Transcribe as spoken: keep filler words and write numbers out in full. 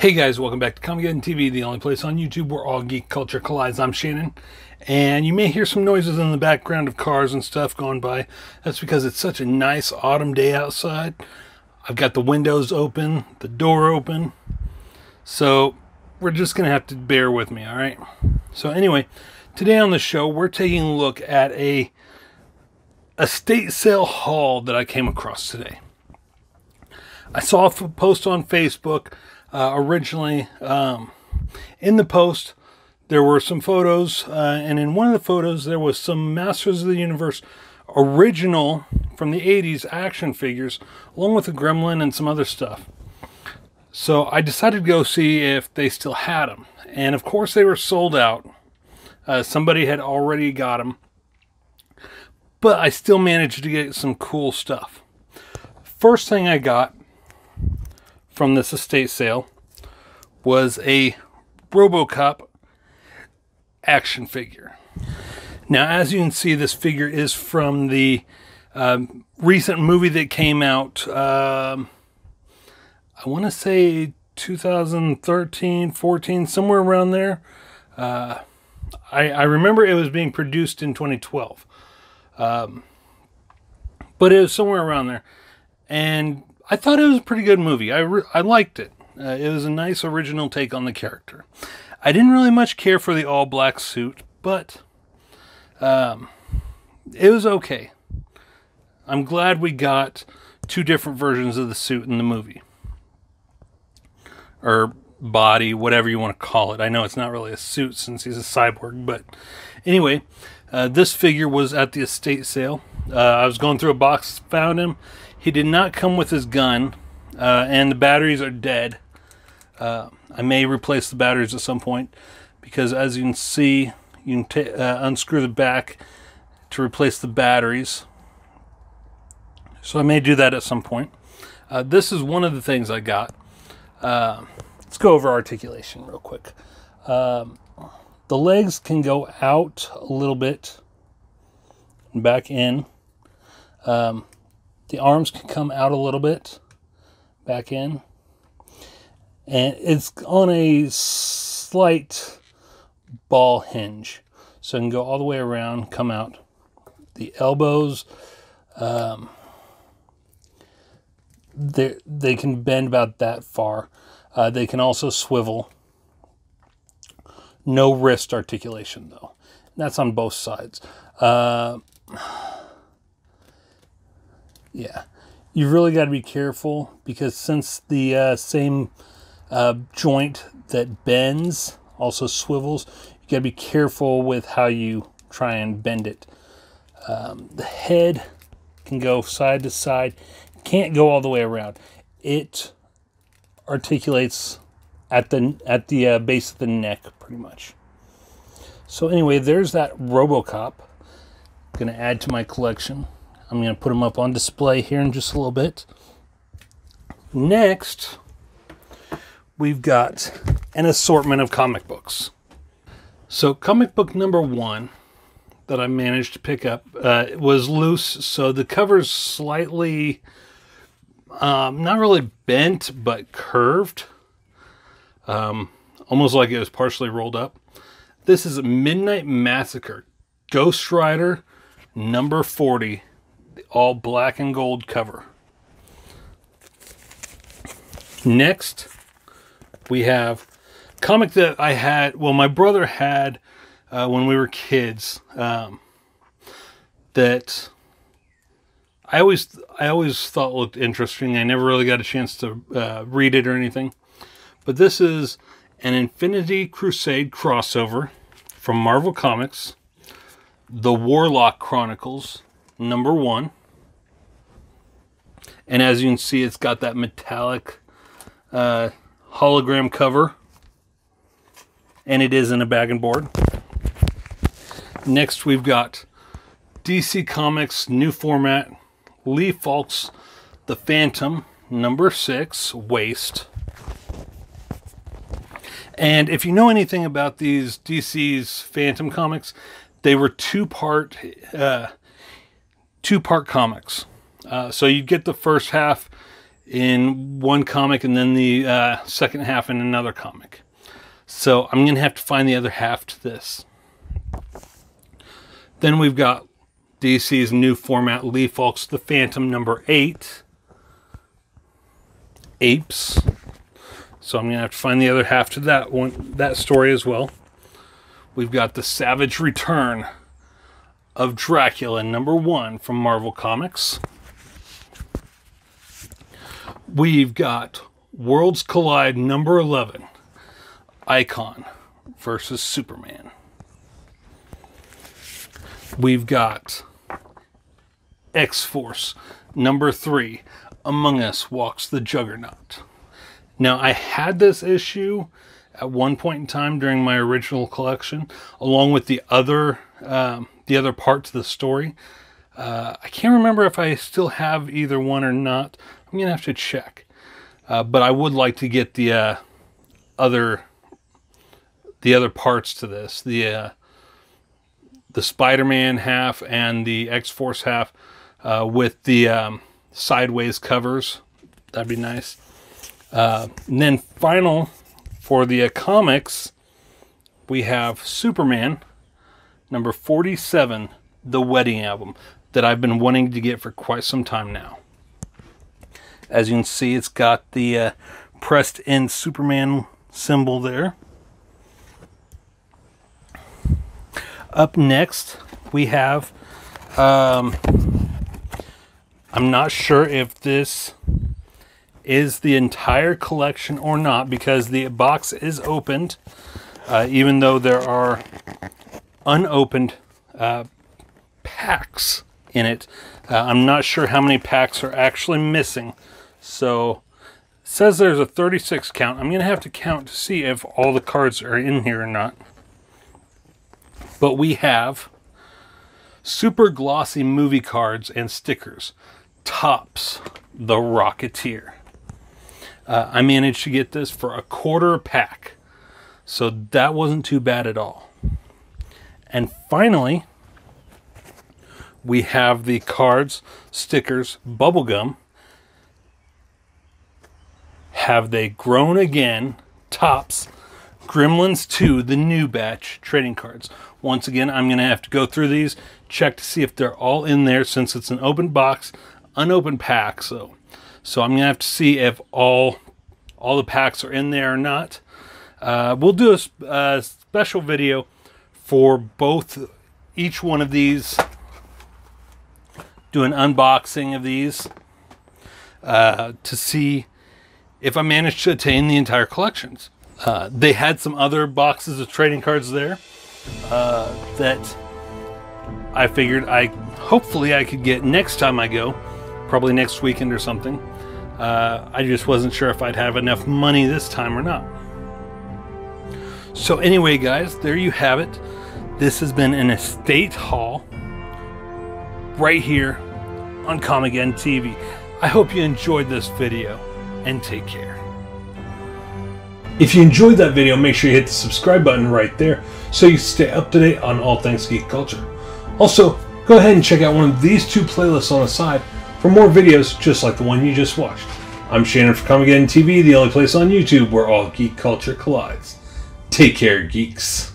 Hey guys, welcome back to Comicgeddon T V, the only place on YouTube where all geek culture collides. I'm Shannon, and you may hear some noises in the background of cars and stuff going by. That's because it's such a nice autumn day outside. I've got the windows open, the door open, so we're just going to have to bear with me, alright? So anyway, today on the show, we're taking a look at a estate sale haul that I came across today. I saw a post on Facebook. Uh, originally, um, in the post, there were some photos, uh, and in one of the photos, there was some Masters of the Universe original from the eighties action figures, along with a Gremlin and some other stuff. So I decided to go see if they still had them. And of course, they were sold out. Uh, somebody had already got them. But I still managed to get some cool stuff. First thing I got from this estate sale was a RoboCop action figure. Now, as you can see, this figure is from the um, recent movie that came out, um, I want to say two thousand thirteen, fourteen, somewhere around there. Uh, I, I remember it was being produced in twenty twelve. Um, but it was somewhere around there. And I thought it was a pretty good movie. I, re I liked it. Uh, it was a nice original take on the character. I didn't really much care for the all-black suit, but um, it was okay. I'm glad we got two different versions of the suit in the movie. Or body, whatever you want to call it. I know it's not really a suit since he's a cyborg, but anyway, uh, this figure was at the estate sale. Uh, I was going through a box, found him. He did not come with his gun, uh, and the batteries are dead. Uh, I may replace the batteries at some point, because as you can see, you can uh, unscrew the back to replace the batteries. So I may do that at some point. Uh, this is one of the things I got. Uh, let's go over articulation real quick. Um, the legs can go out a little bit, back in. Um, The arms can come out a little bit, back in, and it's on a slight ball hinge, so it can go all the way around, come out. The elbows, um, they they can bend about that far. Uh, they can also swivel. No wrist articulation though. That's on both sides. Uh, Yeah, you really got to be careful, because since the uh, same uh, joint that bends also swivels, you got to be careful with how you try and bend it. Um, the head can go side to side, can't go all the way around. It articulates at the at the uh, base of the neck, pretty much. So anyway, there's that RoboCop. Going to add to my collection. I'm going to put them up on display here in just a little bit. Next, we've got an assortment of comic books. So comic book number one that I managed to pick up uh, was loose. So the cover's slightly, um, not really bent, but curved. Um, almost like it was partially rolled up. This is Midnight Massacre, Ghost Rider number forty. All black and gold cover. Next, we have a comic that I had, well, my brother had uh, when we were kids. Um, that I always, I always thought looked interesting. I never really got a chance to uh, read it or anything. But this is an Infinity Crusade crossover from Marvel Comics, the Warlock Chronicles number one. And as you can see, it's got that metallic uh, hologram cover. And it is in a bag and board. Next, we've got D C Comics, new format, Lee Falk's The Phantom, number six, Waste. And if you know anything about these D C's Phantom comics, they were two-part uh, two-part comics. Uh, so you'd get the first half in one comic and then the uh, second half in another comic. So I'm going to have to find the other half to this. Then we've got D C's new format, Lee Falk's The Phantom number eight. Apes. So I'm going to have to find the other half to that one, that story as well. We've got the Savage Return of Dracula number one from Marvel Comics. We've got Worlds Collide number eleven, Icon versus Superman. We've got X-Force number three, Among Us Walks the Juggernaut. Now, I had this issue at one point in time during my original collection, along with the other um, the other parts of the story. Uh, I can't remember if I still have either one or not. I'm going to have to check. Uh, but I would like to get the uh, other the other parts to this. The, uh, the Spider-Man half and the X-Force half uh, with the um, sideways covers. That'd be nice. Uh, and then final for the uh, comics, we have Superman number forty-seven, The Wedding Album, that I've been wanting to get for quite some time now. As you can see, it's got the uh, pressed in Superman symbol there. Up next, we have, um, I'm not sure if this is the entire collection or not, because the box is opened, uh, even though there are unopened uh, packs in it. Uh, I'm not sure how many packs are actually missing. So it says there's a thirty-six count. I'm going to have to count to see if all the cards are in here or not. But we have super glossy movie cards and stickers. Tops, The Rocketeer. Uh, I managed to get this for a quarter pack. So that wasn't too bad at all. And finally, we have the cards, stickers, bubblegum. Have They Grown Again? Tops, Gremlins two, the new batch trading cards. Once again, I'm going to have to go through these, check to see if they're all in there, since it's an open box, unopened pack. So, so I'm going to have to see if all, all the packs are in there or not. Uh, we'll do a, a special video for both, each one of these. Do an unboxing of these uh, to see if I managed to attain the entire collections. Uh, they had some other boxes of trading cards there uh, that I figured I hopefully I could get next time I go, probably next weekend or something. Uh, I just wasn't sure if I'd have enough money this time or not. So anyway, guys, there you have it. This has been an estate haul right here on Comicgeddon T V. I hope you enjoyed this video, and take care. If you enjoyed that video, make sure you hit the subscribe button right there so you stay up to date on all things geek culture. Also, go ahead and check out one of these two playlists on the side for more videos just like the one you just watched. I'm Shannon for Comicgeddon T V, the only place on YouTube where all geek culture collides. Take care, geeks.